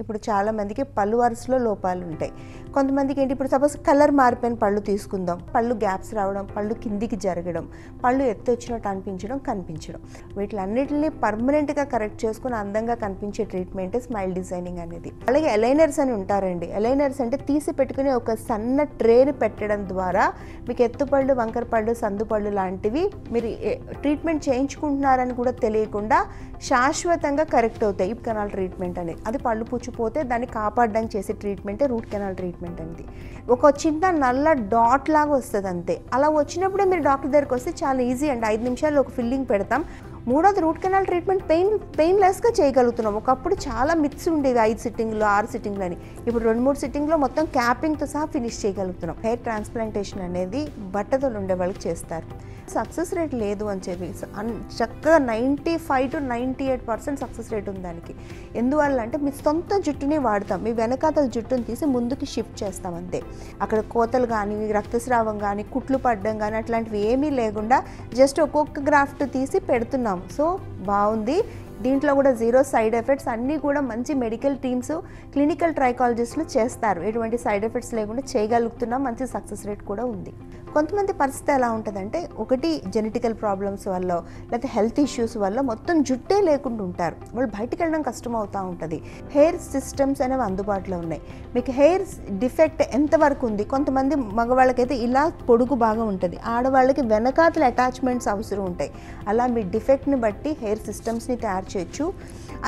ఇప్పుడు చాలా మందికి పళ్ళు వరుసలో లోపాలు ఉంటాయి. కొంతమందికి ఏంటి ఇప్పుడు సపోజ్ కలర్ మారిపోయిన పళ్ళు తీసుకుందాం, పళ్ళు గ్యాప్స్ రావడం, పళ్ళు కిందికి జరగడం, పళ్ళు ఎత్తు వచ్చినట్టు అనిపించడం, కనిపించడం, వీటిలన్నిటిని పర్మనెంట్ గా కరెక్ట్ చేసుకుని అందంగా కనిపించే ట్రీట్మెంట్ స్మైల్ డిజైనింగ్ అనేది. అలాగే ఎలైనర్స్ అని ఉంటారండి. ఎలైనర్స్ అంటే తీసి పెట్టుకుని ఒక సన్న ట్రేని పెట్టడం ద్వారా మీకు ఎత్తుపళ్ళు, వంకర పళ్ళు, సందు పళ్ళు లాంటివి మీరు ట్రీట్మెంట్ చేయించుకుంటున్నారని కూడా తెలియకుండా శాశ్వతంగా కరెక్ట్ అవుతాయి. ఈ కనాల్ ట్రీట్మెంట్ అనేది అది పళ్ళు పోతే దాన్ని కాపాడడానికి చేసే ట్రీట్మెంటే రూట్ కెనాల్ ట్రీట్మెంట్ అనేది. ఒక చిన్న నల్ల డాట్ లాగా వస్తుంది అంతే. అలా వచ్చినప్పుడే మీరు డాక్టర్ దగ్గరికి వస్తే చాలా ఈజీ అండి. 5 నిమిషాల్లో ఒక ఫిల్లింగ్ పెడతాం. మూడోది రూట్ కెనాల్ ట్రీట్మెంట్ పెయిన్లెస్గా చేయగలుగుతున్నాం. ఒకప్పుడు చాలా మిత్స్ ఉండేది, 5 సిట్టింగ్లు 6 సిట్టింగ్లు అని. ఇప్పుడు 2-3 సిట్టింగ్లో మొత్తం క్యాపింగ్తో సహా ఫినిష్ చేయగలుగుతున్నాం. హెయిర్ ట్రాన్స్ప్లాంటేషన్ అనేది బట్టతలు ఉండే వాళ్ళకి చేస్తారు. సక్సెస్ రేట్ లేదు అని చెప్పి చక్కగా 95 to 98% సక్సెస్ రేట్ ఉంది దానికి. ఎందువల్ల అంటే మీ సొంత జుట్టుని వాడతాం, మీ వెనకాతల జుట్టుని తీసి ముందుకి షిఫ్ట్ చేస్తాం అంతే. అక్కడ కోతలు కానీ, రక్తస్రావం కానీ, కుట్లు పడడం కానీ అట్లాంటివి ఏమీ లేకుండా జస్ట్ ఒక్కొక్క గ్రాఫ్ట్ తీసి పెడుతున్నాం. సో బాగుంది. దీంట్లో కూడా 0 సైడ్ ఎఫెక్ట్స్, అన్నీ కూడా మంచి మెడికల్ టీమ్స్, క్లినికల్ ట్రైకాలజిస్టులు చేస్తారు. ఎటువంటి సైడ్ ఎఫెక్ట్స్ లేకుండా చేయగలుగుతున్నాం. మంచి సక్సెస్ రేట్ కూడా ఉంది. కొంతమంది పరిస్థితి ఎలా ఉంటుందంటే ఒకటి జెనెటికల్ ప్రాబ్లమ్స్ వల్ల, లేకపోతే హెల్త్ ఇష్యూస్ వల్ల మొత్తం జుట్టే లేకుండా ఉంటారు. వాళ్ళు బయటకు వెళ్ళడం కష్టం అవుతూ ఉంటుంది. హెయిర్ సిస్టమ్స్ అనేవి అందుబాటులో ఉన్నాయి. మీకు హెయిర్ డిఫెక్ట్ ఎంతవరకు ఉంది? కొంతమంది మగవాళ్ళకైతే ఇలా పొడుగు బాగా ఉంటుంది, ఆడవాళ్ళకి వెనకాతల అటాచ్మెంట్స్ అవసరం ఉంటాయి. అలా మీ డిఫెక్ట్ని బట్టి హెయిర్ సిస్టమ్స్ని తయారు చేయొచ్చు.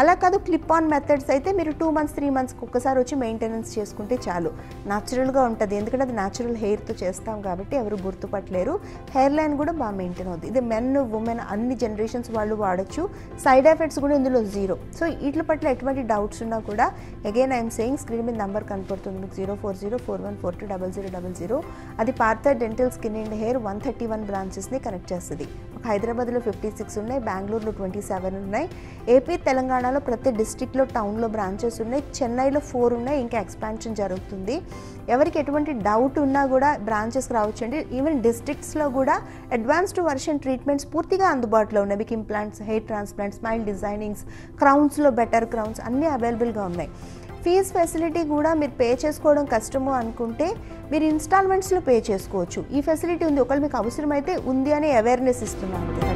అలా కాదు క్లిప్ ఆన్ మెథడ్స్ అయితే మీరు 2 months 3 monthsకి ఒక్కసారి వచ్చి మెయింటెనెన్స్ చేసుకుంటే చాలు. న్యాచురల్గా ఉంటుంది, ఎందుకంటే అది న్యాచురల్ హెయిర్తో చేస్తాం కాబట్టి ఎవరు గుర్తుపట్టలేరు. హెయిర్ లైన్ కూడా బాగా మెయింటైన్ అవుతుంది. ఇది మెన్, ఉమెన్ అన్ని జనరేషన్స్ వాళ్ళు వాడచ్చు. సైడ్ ఎఫెక్ట్స్ కూడా ఇందులో 0. సో వీటి పట్ల ఎటువంటి డౌట్స్ ఉన్నా కూడా అగైన్ ఐఎమ్ సేయింగ్ స్క్రీన్ మీద నెంబర్ కనపడుతుంది మీకు 04041420000. అది Partha dental skin and hair 131 బ్రాంచెస్ని కనెక్ట్ చేస్తుంది. హైదరాబాద్లో 56 ఉన్నాయి, బెంగళూరులో 27 ఉన్నాయి, ఏపీ తెలంగాణలో ప్రతి డిస్ట్రిక్ట్లో టౌన్లో బ్రాంచెస్ ఉన్నాయి, చెన్నైలో 4 ఉన్నాయి, ఇంకా ఎక్స్పాన్షన్ జరుగుతుంది. ఎవరికి ఎటువంటి డౌట్ ఉన్నా కూడా బ్రాంచెస్కి రావచ్చండి. ఈవెన్ డిస్ట్రిక్ట్స్లో కూడా అడ్వాన్స్డ్ వర్షన్ ట్రీట్మెంట్స్ పూర్తిగా అందుబాటులో ఉన్నాయి. మీకు implants, hair transplants, smile designings, క్రౌన్స్లో బెటర్ క్రౌన్స్ అన్నీ అవైలబుల్గా ఉన్నాయి. ఫీజ్ ఫెసిలిటీ కూడా మీరు పే చేసుకోవడం కష్టము అనుకుంటే మీరు ఇన్స్టాల్మెంట్స్లో పే చేసుకోవచ్చు. ఈ ఫెసిలిటీ ఉంది. ఒకవేళ మీకు అవసరమైతే ఉంది అనే అవేర్నెస్ ఇస్తున్నాను.